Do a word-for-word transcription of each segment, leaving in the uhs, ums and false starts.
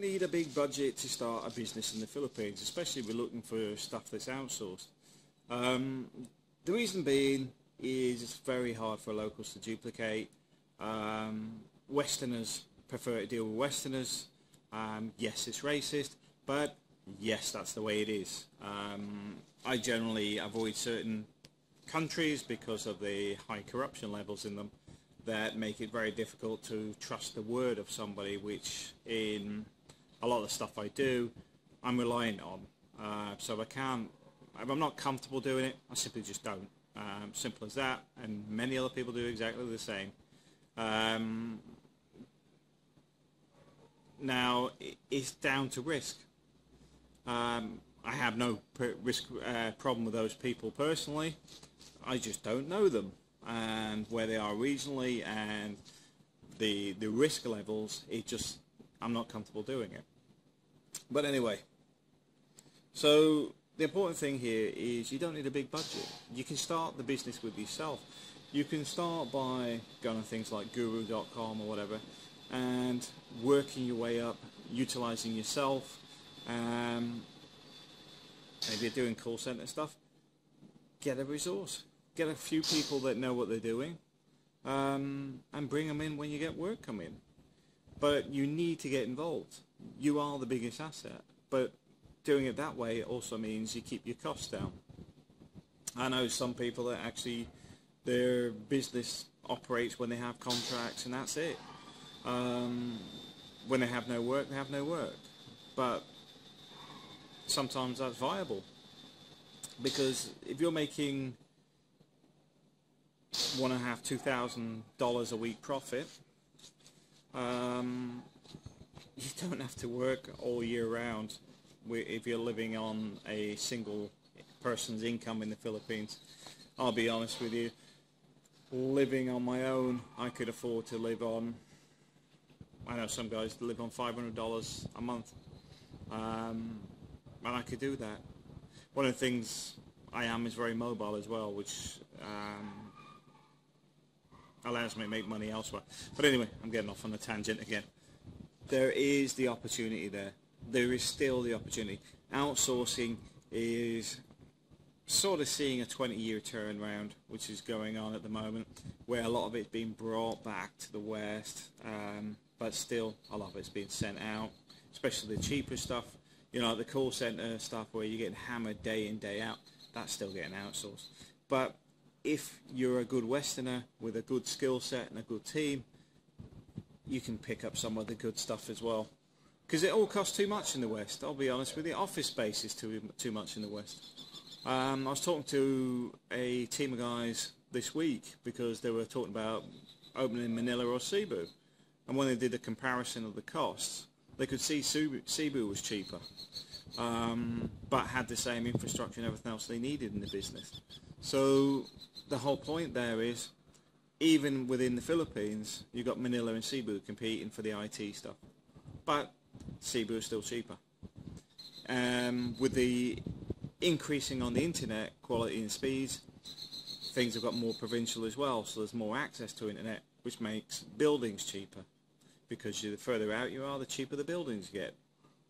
don't need a big budget to start a business in the Philippines, especially if we're looking for stuff that's outsourced. Um, the reason being is it's very hard for locals to duplicate. Um, Westerners prefer to deal with Westerners. Um, yes, it's racist, but yes, that's the way it is. Um, I generally avoid certain countries because of the high corruption levels in them that make it very difficult to trust the word of somebody, which in a lot of the stuff I do, I'm reliant on. Uh, so if I can't, if I'm not comfortable doing it, I simply just don't. Um, simple as that, and many other people do exactly the same. Um, now, it's down to risk. Um, I have no per risk uh, problem with those people personally. I just don't know them and where they are regionally, and the the risk levels, it just, I'm not comfortable doing it. But anyway, so the important thing here is you don't need a big budget. You can start the business with yourself. You can start by going on things like guru dot com or whatever and working your way up, utilizing yourself. Um, if you're doing call center stuff, get a resource. Get a few people that know what they're doing, um, and bring them in when you get work come in. But you need to get involved. You are the biggest asset, but doing it that way also means you keep your costs down. I know some people that actually their business operates when they have contracts and that's it. Um, when they have no work, they have no work. But sometimes that's viable, because if you're making one and a half, two thousand dollars a week profit, um, you don't have to work all year round if you're living on a single person's income in the Philippines. I'll be honest with you, living on my own, I could afford to live on, I know some guys live on five hundred dollars a month, um, and I could do that. One of the things I am is very mobile as well, which um, allows me to make money elsewhere. But anyway, I'm getting off on a tangent again. There is the opportunity there. There is still the opportunity. Outsourcing is sort of seeing a twenty year turnaround, which is going on at the moment, where a lot of it's being brought back to the West, um, but still a lot of it's being sent out, especially the cheaper stuff, you know, the call center stuff where you're getting hammered day in, day out. That's still getting outsourced. But if you're a good Westerner with a good skill set and a good team, you can pick up some of the good stuff as well. Because it all costs too much in the West, I'll be honest with you. Office space is too, too much in the West. Um, I was talking to a team of guys this week because they were talking about opening Manila or Cebu. And when they did a comparison of the costs, they could see Cebu, Cebu was cheaper, um, but had the same infrastructure and everything else they needed in the business. So the whole point there is, even within the Philippines, you've got Manila and Cebu competing for the I T stuff, but Cebu is still cheaper. Um, with the increasing on the internet quality and speeds, things have got more provincial as well, so there's more access to internet, which makes buildings cheaper, because the further out you are, the cheaper the buildings get.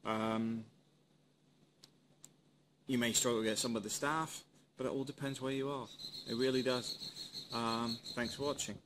Um, you may struggle to get some of the staff, but it all depends where you are. It really does. Um, thanks for watching.